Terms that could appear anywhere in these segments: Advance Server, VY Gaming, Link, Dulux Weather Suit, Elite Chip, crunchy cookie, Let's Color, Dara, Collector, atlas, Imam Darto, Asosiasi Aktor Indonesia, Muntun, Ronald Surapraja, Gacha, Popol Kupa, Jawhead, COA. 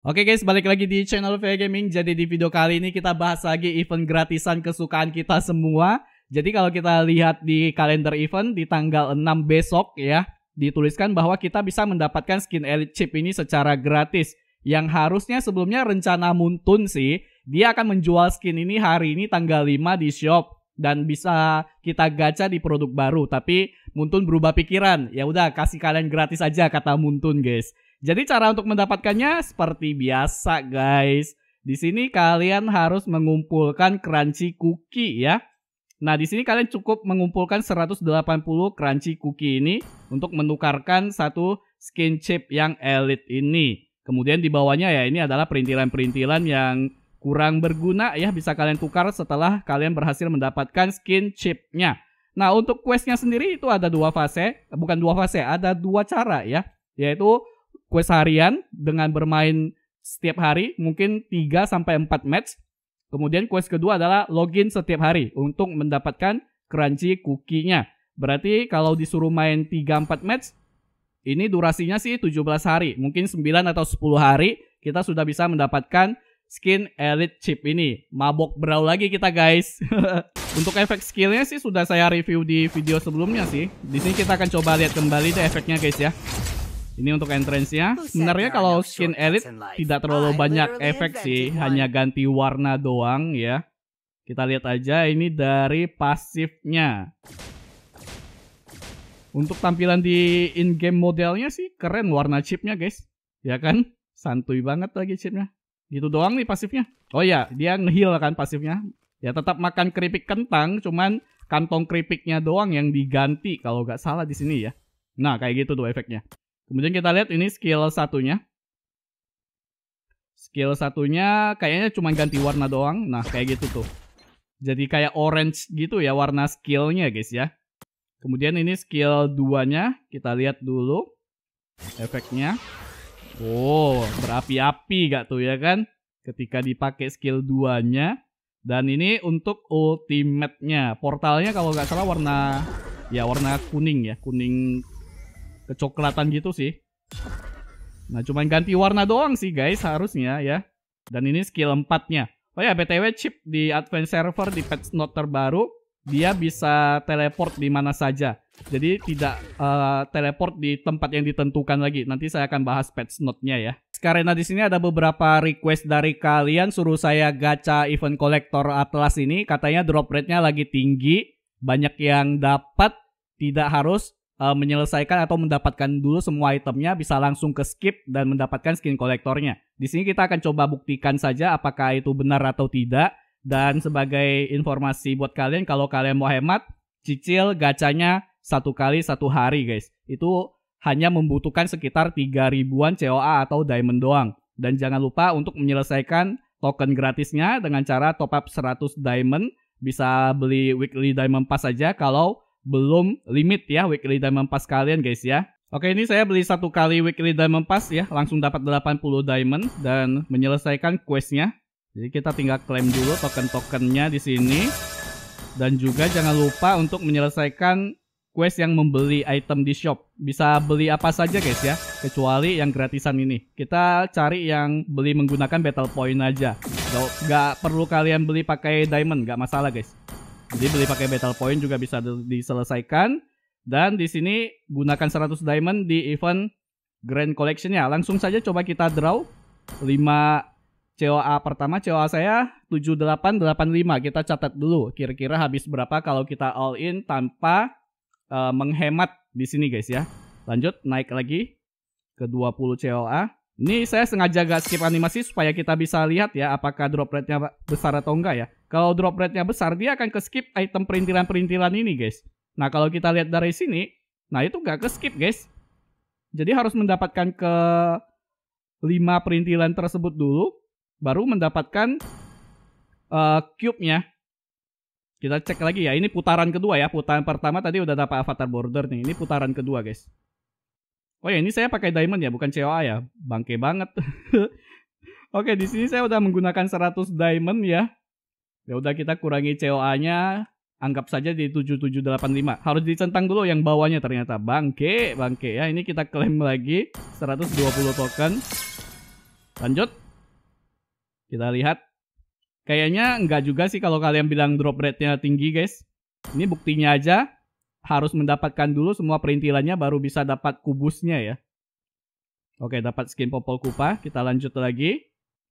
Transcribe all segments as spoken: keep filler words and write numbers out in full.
Oke guys, balik lagi di channel V Y Gaming. Jadi di video kali ini kita bahas lagi event gratisan kesukaan kita semua. Jadi kalau kita lihat di kalender event di tanggal enam besok ya, dituliskan bahwa kita bisa mendapatkan skin Elite Chip ini secara gratis. Yang harusnya sebelumnya rencana Muntun sih, dia akan menjual skin ini hari ini tanggal lima di shop dan bisa kita gacha di produk baru. Tapi Muntun berubah pikiran. Ya udah, kasih kalian gratis aja kata Muntun, guys. Jadi cara untuk mendapatkannya seperti biasa guys. Di sini kalian harus mengumpulkan crunchy cookie ya. Nah, di sini kalian cukup mengumpulkan seratus delapan puluh crunchy cookie ini untuk menukarkan satu skin chip yang elite ini. Kemudian di bawahnya ya, ini adalah perintilan-perintilan yang kurang berguna ya, bisa kalian tukar setelah kalian berhasil mendapatkan skin chipnya. Nah, untuk questnya sendiri itu ada dua fase, bukan dua fase, ada dua cara ya, yaitu quest harian dengan bermain setiap hari mungkin tiga sampai empat match. Kemudian quest kedua adalah login setiap hari untuk mendapatkan crunchy cookie-nya. Berarti kalau disuruh main tiga sampai empat match, ini durasinya sih tujuh belas hari. Mungkin sembilan atau sepuluh hari kita sudah bisa mendapatkan skin Elite Chip ini. Mabok brawl lagi kita guys. Untuk efek skillnya sih sudah saya review di video sebelumnya sih. Di sini kita akan coba lihat kembali deh efeknya guys ya. Ini untuk entrance-nya. Sebenarnya kalau skin elite tidak terlalu banyak efek sih, hanya ganti warna doang ya. Kita lihat aja ini dari pasifnya. Untuk tampilan di in-game modelnya sih keren warna chipnya guys. Ya kan? Santuy banget lagi chipnya. Gitu doang nih pasifnya. Oh ya, dia nge-heal kan pasifnya. Ya tetap makan keripik kentang, cuman kantong keripiknya doang yang diganti kalau nggak salah di sini ya. Nah, kayak gitu tuh efeknya. Kemudian kita lihat ini skill satunya. Skill satunya kayaknya cuma ganti warna doang. Nah kayak gitu tuh. Jadi kayak orange gitu ya warna skillnya guys ya. Kemudian ini skill duanya. Kita lihat dulu efeknya. Oh, berapi-api gak tuh ya kan ketika dipakai skill duanya. Dan ini untuk ultimate-nya. Portalnya kalau gak salah warna, ya warna kuning ya. Kuning kecoklatan gitu sih. Nah cuman ganti warna doang sih guys harusnya ya. Dan ini skill empatnya. Oh ya B T W chip di Advance Server di patch note terbaru dia bisa teleport di mana saja. Jadi tidak uh, teleport di tempat yang ditentukan lagi. Nanti saya akan bahas patch note-nya ya. Karena di sini ada beberapa request dari kalian suruh saya gacha event kolektor atlas ini. Katanya drop rate-nya lagi tinggi, banyak yang dapat, tidak harus menyelesaikan atau mendapatkan dulu semua itemnya, bisa langsung ke skip dan mendapatkan skin kolektornya. Di sini kita akan coba buktikan saja apakah itu benar atau tidak. Dan sebagai informasi buat kalian, kalau kalian mau hemat, cicil gacanya satu kali satu hari guys. Itu hanya membutuhkan sekitar tiga ribuan C O A atau diamond doang. Dan jangan lupa untuk menyelesaikan token gratisnya dengan cara top up seratus diamond. Bisa beli weekly diamond pass saja kalau belum limit ya weekly diamond pass kalian guys ya. Oke, ini saya beli satu kali weekly diamond pass ya, langsung dapat delapan puluh diamond dan menyelesaikan questnya. Jadi kita tinggal klaim dulu token-tokennya di sini. Dan juga jangan lupa untuk menyelesaikan quest yang membeli item di shop. Bisa beli apa saja guys ya, kecuali yang gratisan ini. Kita cari yang beli menggunakan battle point aja. Gak perlu kalian beli pakai diamond, gak masalah guys. Jadi beli pakai battle point juga bisa diselesaikan. Dan di sini gunakan seratus diamond di event grand collection-nya. Langsung saja coba kita draw lima C O A pertama. C O A saya tujuh delapan delapan lima. Kita catat dulu kira-kira habis berapa kalau kita all in tanpa uh, menghemat di sini guys ya. Lanjut naik lagi ke dua puluh C O A. Ini saya sengaja gak skip animasi supaya kita bisa lihat ya apakah drop rate-nya besar atau enggak ya. Kalau drop rate-nya besar dia akan ke skip item perintilan-perintilan ini guys. Nah kalau kita lihat dari sini, nah itu gak ke skip guys. Jadi harus mendapatkan ke lima perintilan tersebut dulu, baru mendapatkan uh, cube-nya. Kita cek lagi ya, ini putaran kedua ya. Putaran pertama tadi udah dapat avatar border nih, ini putaran kedua guys. Oh ya, ini saya pakai diamond ya, bukan C O A ya. Bangke banget. Oke, di sini saya udah menggunakan seratus diamond ya. Ya udah kita kurangi C O A-nya, anggap saja di tujuh tujuh delapan lima. Harus dicentang dulu yang bawahnya ternyata. Bangke, bangke ya. Ini kita klaim lagi seratus dua puluh token. Lanjut. Kita lihat. Kayaknya enggak juga sih kalau kalian bilang drop rate-nya tinggi, guys. Ini buktinya aja harus mendapatkan dulu semua perintilannya baru bisa dapat kubusnya ya. Oke, dapat skin Popol Kupa. Kita lanjut lagi.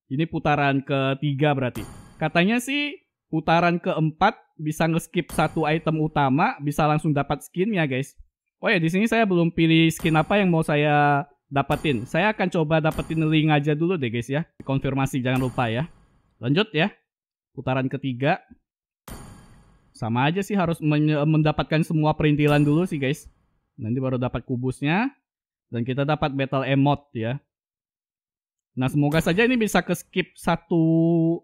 Ini putaran ketiga berarti. Katanya sih putaran keempat bisa nge-skip satu item utama, bisa langsung dapat skinnya, guys. Oh ya, di sini saya belum pilih skin apa yang mau saya dapetin. Saya akan coba dapetin link aja dulu deh, guys ya. Konfirmasi jangan lupa ya. Lanjut ya. Putaran ketiga sama aja sih, harus mendapatkan semua perintilan dulu sih, guys. Nanti baru dapat kubusnya dan kita dapat battle emote ya. Nah, semoga saja ini bisa ke skip satu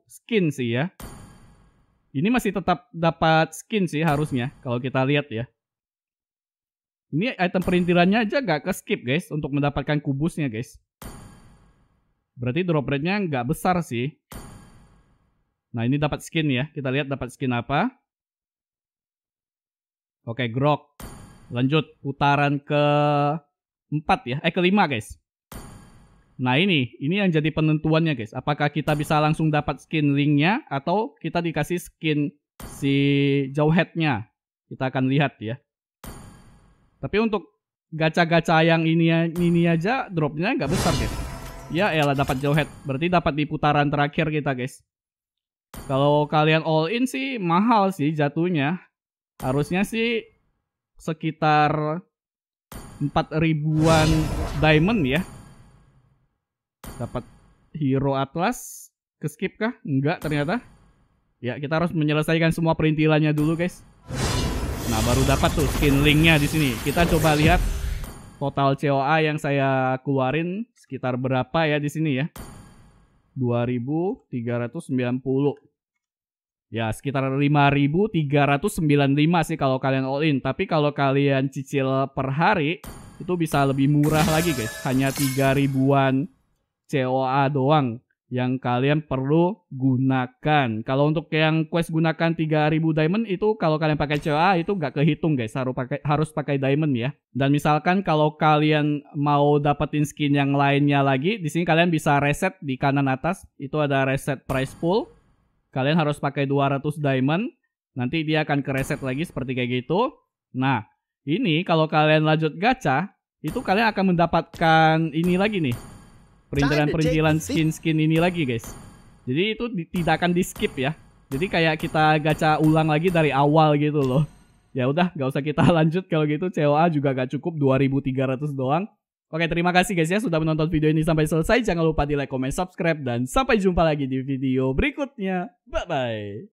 skin sih ya. Ini masih tetap dapat skin sih harusnya kalau kita lihat ya. Ini item perintilannya aja gak ke skip, guys, untuk mendapatkan kubusnya, guys. Berarti drop rate-nya nggak besar sih. Nah, ini dapat skin ya. Kita lihat dapat skin apa. Oke, grok. Lanjut, putaran ke empat ya. Eh, kelima, guys. Nah, ini. Ini yang jadi penentuannya, guys. Apakah kita bisa langsung dapat skin linknya atau kita dikasih skin si Jawhead-nya. Kita akan lihat ya. Tapi untuk gacha-gacha yang ini, ini aja dropnya nggak besar, guys. Ya, elah dapat Jawhead. Berarti dapat di putaran terakhir kita, guys. Kalau kalian all in sih mahal sih jatuhnya. Harusnya sih sekitar empat ribuan diamond ya. Dapat hero atlas. Keskip kah? Enggak ternyata. Ya, kita harus menyelesaikan semua perintilannya dulu, guys. Nah, baru dapat tuh skin linknya di sini. Kita coba lihat total C O A yang saya keluarin sekitar berapa ya di sini ya. dua ribu tiga ratus sembilan puluh. Ya, sekitar lima ribu tiga ratus sembilan puluh lima sih kalau kalian all in. Tapi kalau kalian cicil per hari itu bisa lebih murah lagi, guys. Hanya tiga ribuan C O A doang yang kalian perlu gunakan. Kalau untuk yang quest gunakan tiga ribu diamond itu kalau kalian pakai C O A itu nggak kehitung, guys. Harus pakai harus pakai diamond ya. Dan misalkan kalau kalian mau dapetin skin yang lainnya lagi, di sini kalian bisa reset di kanan atas, itu ada reset price pool. Kalian harus pakai dua ratus diamond. Nanti dia akan kereset lagi seperti kayak gitu. Nah, ini kalau kalian lanjut gacha, itu kalian akan mendapatkan ini lagi nih. Perintilan-perintilan skin-skin ini lagi, guys. Jadi itu di, tidak akan di-skip ya. Jadi kayak kita gacha ulang lagi dari awal gitu loh. Ya udah, gak usah kita lanjut kalau gitu. C O A juga gak cukup, dua ribu tiga ratus doang. Oke, terima kasih, guys ya, sudah menonton video ini sampai selesai. Jangan lupa di like, comment, subscribe. Dan sampai jumpa lagi di video berikutnya. Bye-bye.